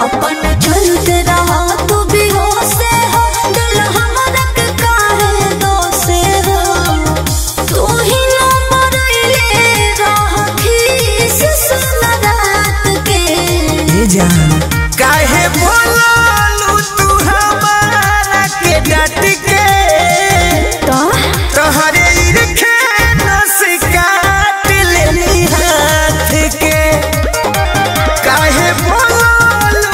काहे बोलू तू हमारा के जाट के तोहरे रखे नस काट लेनी हाथ के। काहे बोलू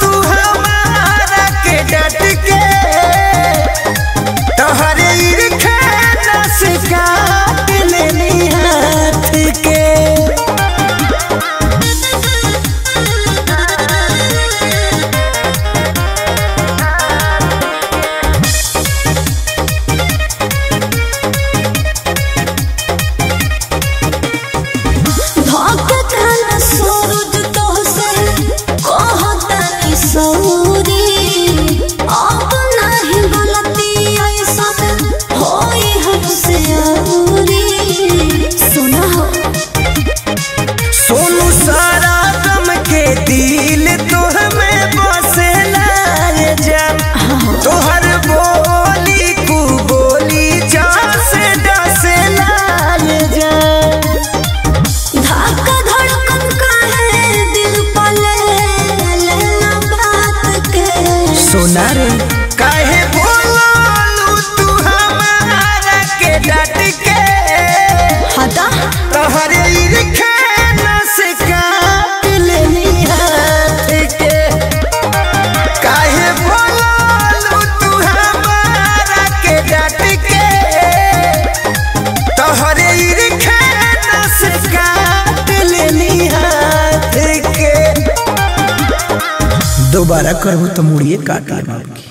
तू हमारा के जाट के तोहरे रखे नस काट लेनी हाथ के। पगला हो का जी सोनारे। काहे बोलू तू हमारा के डाट के तोहरे रखे नस काट लेनी हाथ के। काहे बोलू तू हमारा के डाट के तोहरे रखे नस काट लेनी हाथ के। दोबारा करबू तो मुड़िए काट लेब।